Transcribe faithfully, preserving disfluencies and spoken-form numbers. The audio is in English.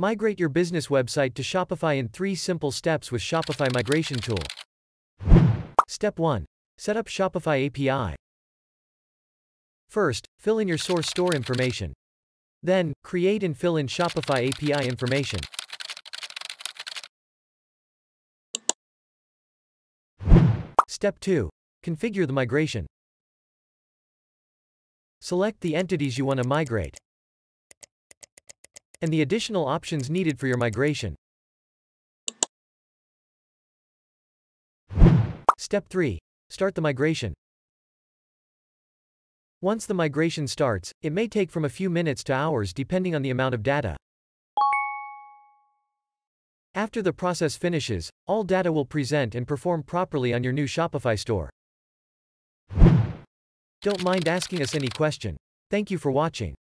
Migrate your business website to Shopify in three simple steps with Shopify Migration Tool. Step one. Set up Shopify A P I. First, fill in your source store information. Then, create and fill in Shopify A P I information. Step two. Configure the migration. Select the entities you want to migrate and the additional options needed for your migration. Step three. Start the migration. Once the migration starts, it may take from a few minutes to hours depending on the amount of data. After the process finishes, all data will present and perform properly on your new Shopify store. Don't mind asking us any question. Thank you for watching.